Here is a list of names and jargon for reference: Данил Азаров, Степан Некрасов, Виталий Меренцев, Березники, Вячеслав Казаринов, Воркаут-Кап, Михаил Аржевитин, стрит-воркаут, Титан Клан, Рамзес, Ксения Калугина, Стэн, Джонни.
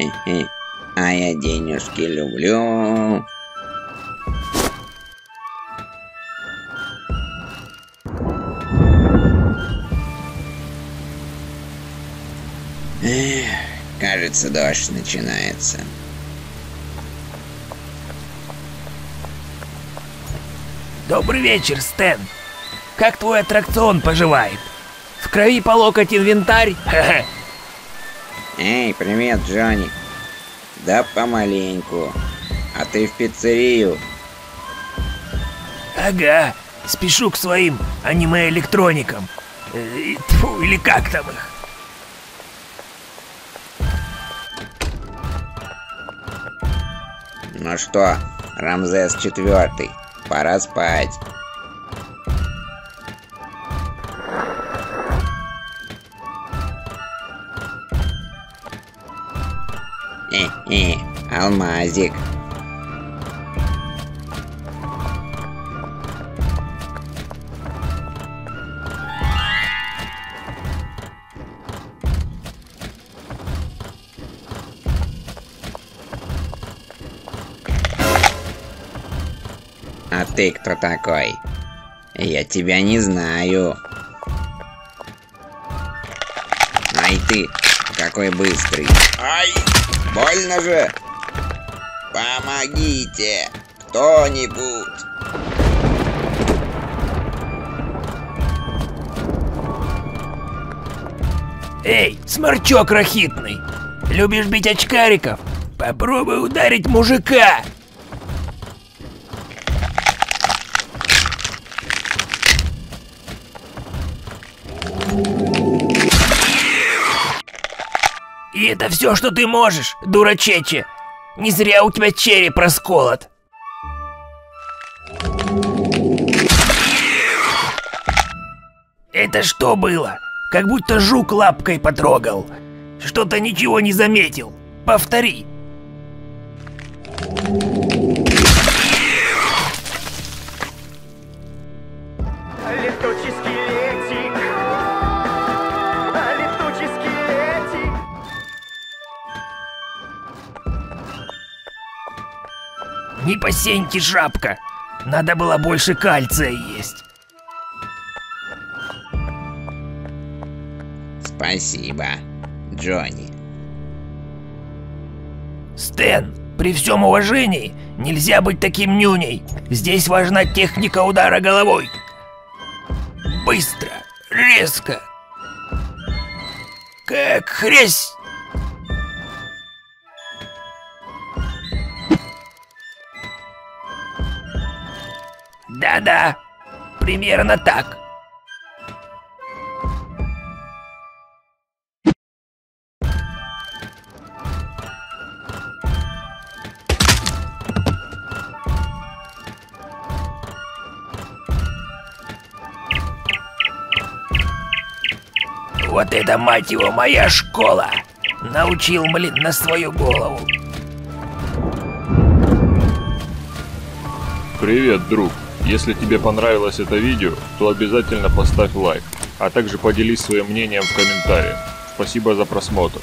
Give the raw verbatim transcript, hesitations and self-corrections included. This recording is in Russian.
Хе-хе. А я денежки люблю. Эх, кажется, дождь начинается. Добрый вечер, Стэн. Как твой аттракцион поживает? В крови по локоть инвентарь? Ха-ха. Эй, привет, Джонни. Да помаленьку. А ты в пиццерию? Ага, спешу к своим аниме-электроникам. Тьфу, или как там их? Ну что, Рамзес четвертый, пора спать. Э-э, алмазик. А ты кто такой? Я тебя не знаю. Ай ты, какой быстрый. Ай, больно же. Помогите, кто-нибудь. Эй, сморчок рахитный, любишь бить очкариков? Попробуй ударить мужика. И это все, что ты можешь, дурачече. Не зря у тебя череп расколот. Это что было? Как будто жук лапкой потрогал. Что-то ничего не заметил. Повтори. Не посеньте, жабка. Надо было больше кальция есть. Спасибо, Джонни. Стэн, при всем уважении, нельзя быть таким нюней. Здесь важна техника удара головой. Быстро, резко. Как хрясь. Да-да, примерно так. Вот это, мать его, моя школа! Научил, блин, на свою голову. Привет, друг. Если тебе понравилось это видео, то обязательно поставь лайк, а также поделись своим мнением в комментариях. Спасибо за просмотр.